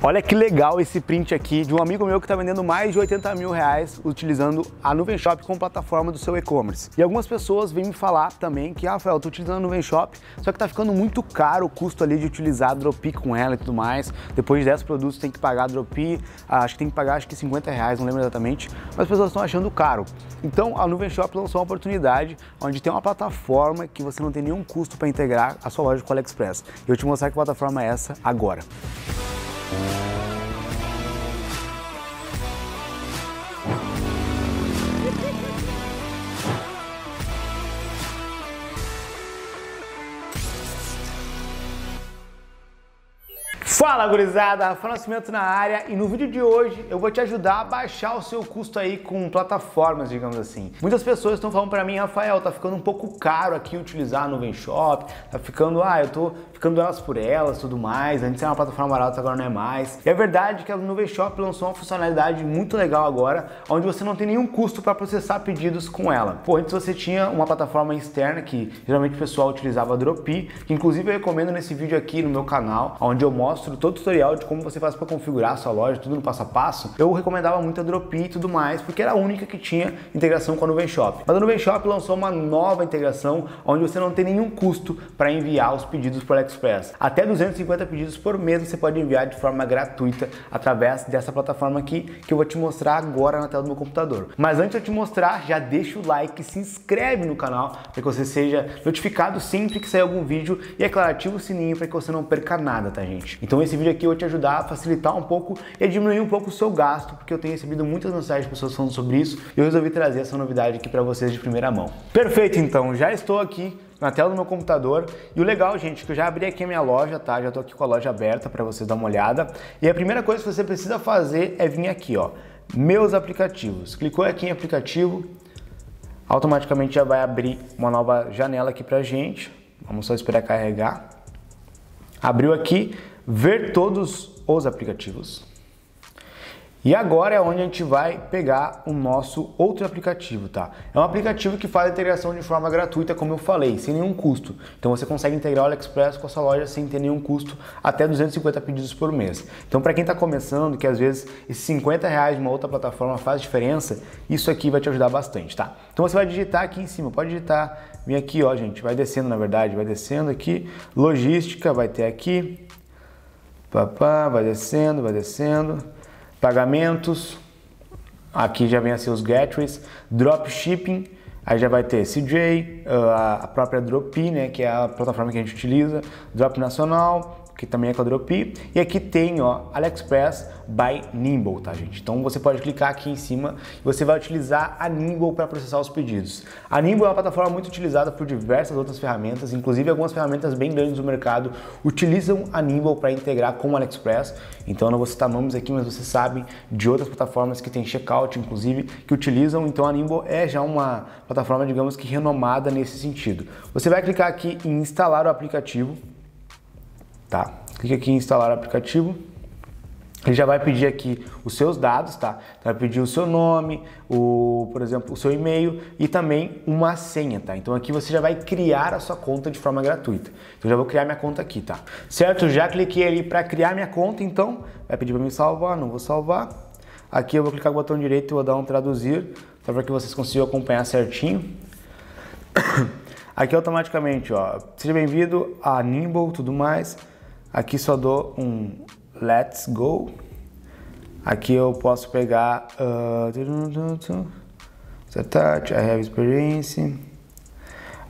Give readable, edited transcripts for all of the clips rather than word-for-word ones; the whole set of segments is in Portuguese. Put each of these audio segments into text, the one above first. Olha que legal esse print aqui de um amigo meu que está vendendo mais de 80 mil reais utilizando a Nuvemshop como plataforma do seu e-commerce. E algumas pessoas vêm me falar também que, ah, Rafael, eu tô utilizando a Nuvemshop, só que tá ficando muito caro o custo ali de utilizar a Dropi com ela e tudo mais. Depois de 10 produtos tem que pagar a Dropi, acho que 50 reais, não lembro exatamente, mas as pessoas estão achando caro. Então a Nuvemshop lançou uma oportunidade onde tem uma plataforma que você não tem nenhum custo para integrar a sua loja com o AliExpress. Eu te mostrar que plataforma é essa agora. Fala, gurizada! Rafael Nascimento na área, e no vídeo de hoje eu vou te ajudar a baixar o seu custo aí com plataformas, digamos assim. Muitas pessoas estão falando pra mim, Rafael, tá ficando um pouco caro aqui utilizar a Nuvemshop, tá ficando, eu tô ficando elas por elas, tudo mais, antes era uma plataforma barata, agora não é mais. E é verdade que a Nuvemshop lançou uma funcionalidade muito legal agora, onde você não tem nenhum custo para processar pedidos com ela. Pô, antes você tinha uma plataforma externa que geralmente o pessoal utilizava a Dropi, que inclusive eu recomendo nesse vídeo aqui no meu canal, onde eu mostro todo o tutorial de como você faz para configurar a sua loja, tudo no passo a passo. Eu recomendava muito a Dropi e tudo mais, porque era a única que tinha integração com a Nuvemshop. Mas a Nuvemshop lançou uma nova integração onde você não tem nenhum custo para enviar os pedidos para o AliExpress. Até 250 pedidos por mês você pode enviar de forma gratuita através dessa plataforma aqui, que eu vou te mostrar agora na tela do meu computador. Mas antes de eu te mostrar, já deixa o like, se inscreve no canal para que você seja notificado sempre que sair algum vídeo, e é claro, ativa o sininho para que você não perca nada, tá, gente? Então esse vídeo aqui eu vou te ajudar a facilitar um pouco e a diminuir um pouco o seu gasto, porque eu tenho recebido muitas mensagens de pessoas falando sobre isso e eu resolvi trazer essa novidade aqui para vocês de primeira mão. Perfeito, então, já estou aqui na tela do meu computador, e o legal, gente, é que eu já abri aqui a minha loja, tá? Já estou aqui com a loja aberta para vocês dar uma olhada, e a primeira coisa que você precisa fazer é vir aqui, ó, meus aplicativos. Clicou aqui em aplicativo, automaticamente já vai abrir uma nova janela aqui pra gente, vamos só esperar carregar. Abriu aqui, ver todos os aplicativos. E agora é onde a gente vai pegar o nosso outro aplicativo, tá? É um aplicativo que faz a integração de forma gratuita, como eu falei, sem nenhum custo. Então você consegue integrar o AliExpress com a sua loja sem ter nenhum custo, até 250 pedidos por mês. Então para quem está começando, que às vezes esses 50 reais de uma outra plataforma faz diferença, isso aqui vai te ajudar bastante, tá? Então você vai digitar aqui em cima, pode digitar, vem aqui, ó, gente, vai descendo, na verdade, vai descendo aqui, logística, vai ter aqui, vai descendo, vai descendo, pagamentos, aqui já vem assim os gateways, dropshipping, aí já vai ter CJ, a própria Dropi, né, que é a plataforma que a gente utiliza, Drop Nacional, que também é com a Dropi, e aqui tem, ó, AliExpress by Nimble, tá, gente? Então você pode clicar aqui em cima e você vai utilizar a Nimble para processar os pedidos. A Nimble é uma plataforma muito utilizada por diversas outras ferramentas, inclusive algumas ferramentas bem grandes do mercado utilizam a Nimble para integrar com o AliExpress. Então eu não vou citar nomes aqui, mas você sabe de outras plataformas que tem checkout, inclusive, que utilizam. Então a Nimble é já uma plataforma, digamos que renomada nesse sentido. Você vai clicar aqui em instalar o aplicativo. Tá? Clique aqui em instalar o aplicativo, ele já vai pedir aqui os seus dados, tá? Vai pedir o seu nome, por exemplo, o seu e-mail e também uma senha, tá? Então aqui você já vai criar a sua conta de forma gratuita. Então já vou criar minha conta aqui, tá? Certo? Já cliquei ali para criar minha conta, então vai pedir para me salvar, não vou salvar. Aqui eu vou clicar no botão direito e vou dar um traduzir, tá? Para que vocês consigam acompanhar certinho. Aqui automaticamente, ó, seja bem-vindo a Nimble, tudo mais. Aqui só dou um let's go. Aqui eu posso pegar I have experience.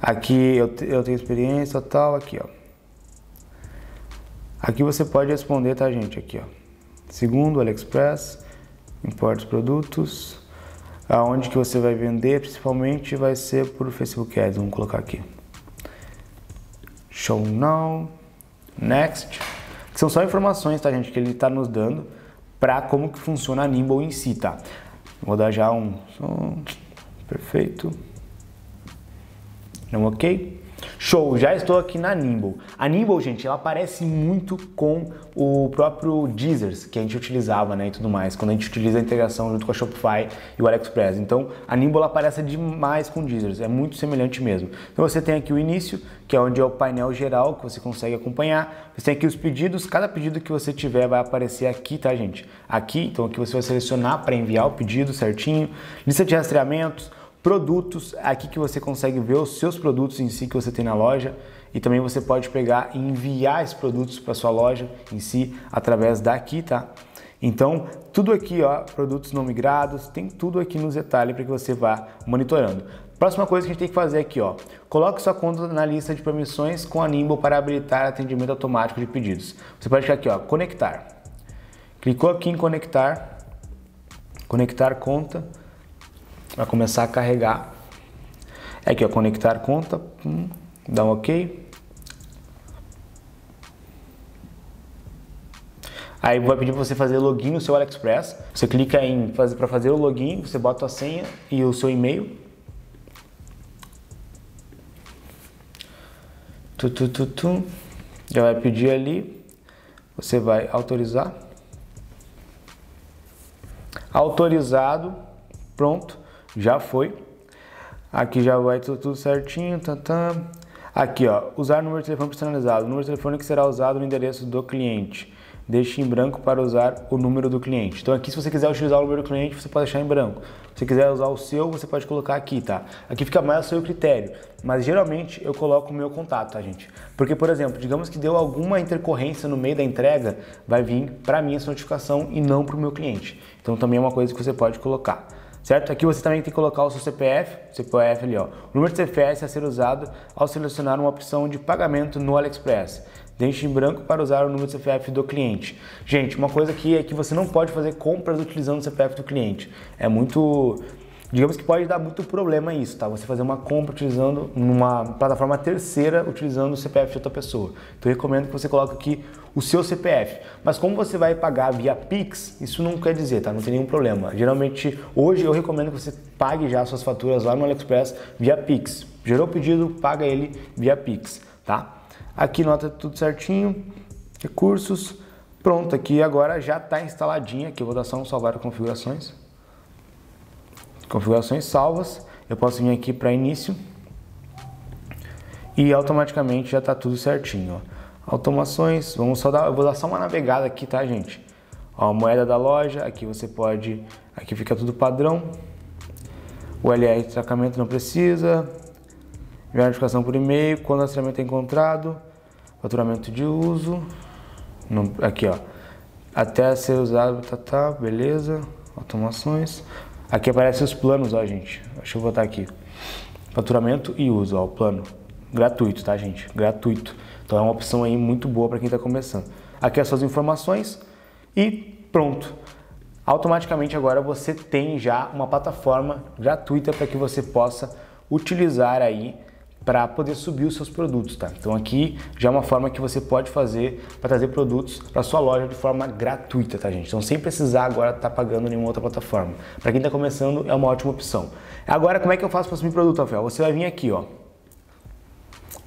Aqui eu tenho experiência total. Aqui, ó. Aqui você pode responder, tá, gente? Aqui, ó. Segundo AliExpress, importa os produtos. Aonde que você vai vender, principalmente, vai ser por Facebook Ads. Vamos colocar aqui. Show now. Next, que são só informações, tá, gente, que ele está nos dando para como que funciona a Nimble em si, tá? Vou dar já um som, perfeito, um ok. Show, já estou aqui na Nimble. A Nimble, gente, ela parece muito com o próprio Dsers que a gente utilizava, né, e tudo mais, quando a gente utiliza a integração junto com a Shopify e o AliExpress. Então, a Nimble ela parece demais com o Dsers, é muito semelhante mesmo. Então, você tem aqui o início, que é onde é o painel geral que você consegue acompanhar. Você tem aqui os pedidos, cada pedido que você tiver vai aparecer aqui, tá, gente? Aqui, então aqui você vai selecionar para enviar o pedido certinho, lista de rastreamentos, produtos, aqui que você consegue ver os seus produtos em si que você tem na loja, e também você pode pegar e enviar esses produtos para sua loja em si através daqui, tá? Então, tudo aqui, ó, produtos não migrados, tem tudo aqui nos detalhes para que você vá monitorando. Próxima coisa que a gente tem que fazer aqui, ó, coloque sua conta na lista de permissões com a Nimble para habilitar atendimento automático de pedidos. Você pode clicar aqui, ó, conectar. Clicou aqui em conectar, conectar conta, vai começar a carregar. É aqui, ó, conectar conta, dá um OK. Aí vai pedir para você fazer login no seu AliExpress. Você clica em fazer para fazer o login, você bota a senha e o seu e-mail. Já vai pedir ali, você vai autorizar. Autorizado, pronto, já foi. Aqui já vai tudo certinho, Aqui, ó, usar número de telefone personalizado. O número de telefone que será usado no endereço do cliente. Deixe em branco para usar o número do cliente. Então aqui, se você quiser utilizar o número do cliente, você pode deixar em branco. Se você quiser usar o seu, você pode colocar aqui, tá? Aqui fica mais ao seu critério, mas geralmente eu coloco o meu contato, tá, gente? Porque, por exemplo, digamos que deu alguma intercorrência no meio da entrega, vai vir para mim essa notificação e não para o meu cliente. Então também é uma coisa que você pode colocar. Certo? Aqui você também tem que colocar o seu CPF ali, ó. O número de CPF a ser usado ao selecionar uma opção de pagamento no AliExpress. Deixe em branco para usar o número de CPF do cliente. Gente, uma coisa aqui é que você não pode fazer compras utilizando o CPF do cliente. É muito... Digamos que pode dar muito problema isso, tá? Você fazer uma compra utilizando uma plataforma terceira, utilizando o CPF de outra pessoa. Então eu recomendo que você coloque aqui o seu CPF. Mas como você vai pagar via Pix, isso não quer dizer, tá? Não tem nenhum problema. Geralmente, hoje eu recomendo que você pague já suas faturas lá no AliExpress via Pix. Gerou o pedido, paga ele via Pix, tá? Aqui nota tudo certinho, recursos, pronto. Aqui agora já tá instaladinha, aqui eu vou dar só um salvar configurações. Configurações salvas, eu posso vir aqui para início e automaticamente já está tudo certinho, ó. Automações, vamos só dar, eu vou dar só uma navegada aqui, tá, gente? Ó, moeda da loja, aqui você pode, aqui fica tudo padrão. O LR de tracamento não precisa. Notificação por e-mail, quando o rastreamento é encontrado, faturamento de uso, não, aqui, ó, até ser usado, beleza, automações. Aqui aparecem os planos, ó, gente. Deixa eu botar aqui. Faturamento e uso, ó, o plano. Gratuito, tá, gente? Gratuito. Então é uma opção aí muito boa para quem tá começando. Aqui as suas informações e pronto. Automaticamente agora você tem já uma plataforma gratuita para que você possa utilizar aí para poder subir os seus produtos, tá? Então aqui já é uma forma que você pode fazer para trazer produtos para sua loja de forma gratuita, tá, gente? Então sem precisar agora estar pagando nenhuma outra plataforma. Para quem está começando é uma ótima opção. Agora como é que eu faço para subir produto, Rafael? Você vai vir aqui, ó,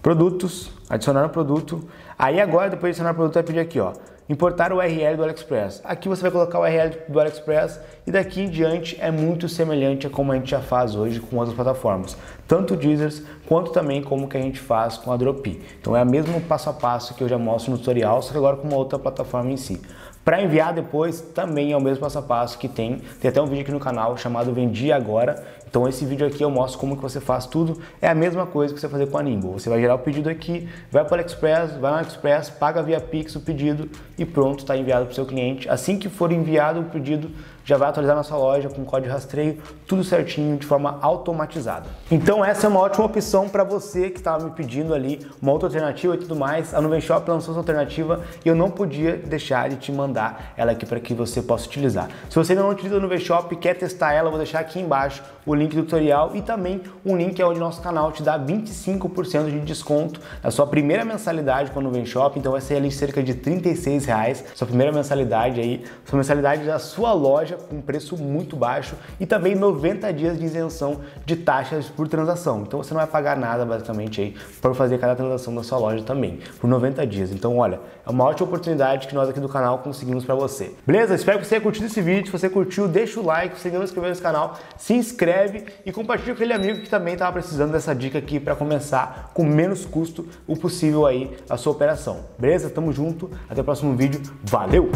produtos, adicionar um produto. Aí agora depois de adicionar o produto vai pedir aqui, ó, importar o URL do AliExpress. Aqui você vai colocar o URL do AliExpress e daqui em diante é muito semelhante a como a gente já faz hoje com outras plataformas, tanto o Dsers quanto também como que a gente faz com a Dropi. Então é o mesmo passo a passo que eu já mostro no tutorial, só que agora com uma outra plataforma em si. Para enviar depois também é o mesmo passo a passo que tem até um vídeo aqui no canal chamado Vendi Agora. Então esse vídeo aqui eu mostro como que você faz tudo, é a mesma coisa que você vai fazer com a Nimble. Você vai gerar o pedido aqui, vai para o AliExpress, vai no AliExpress, paga via Pix o pedido e pronto, está enviado para o seu cliente. Assim que for enviado o pedido, já vai atualizar na sua loja com código de rastreio, tudo certinho, de forma automatizada. Então essa é uma ótima opção para você que estava me pedindo ali uma outra alternativa e tudo mais. A Nuvemshop lançou essa alternativa e eu não podia deixar de te mandar ela aqui para que você possa utilizar. Se você ainda não utiliza a Nuvemshop e quer testar ela, eu vou deixar aqui embaixo o link do tutorial e também um link onde o nosso canal te dá 25% de desconto na sua primeira mensalidade com a Nuvemshop, então vai ser ali cerca de R$36, sua primeira mensalidade aí, sua mensalidade da sua loja com preço muito baixo e também 90 dias de isenção de taxas por transação, então você não vai pagar nada basicamente aí por fazer cada transação da sua loja também, por 90 dias, então olha, é uma ótima oportunidade que nós aqui do canal conseguimos para você. Beleza? Espero que você tenha curtido esse vídeo, se você curtiu, deixa o like, se você não inscreveu nesse canal, se inscreve e compartilha com aquele amigo que também estava precisando dessa dica aqui para começar com menos custo o possível aí a sua operação. Beleza? Tamo junto, até o próximo vídeo, valeu!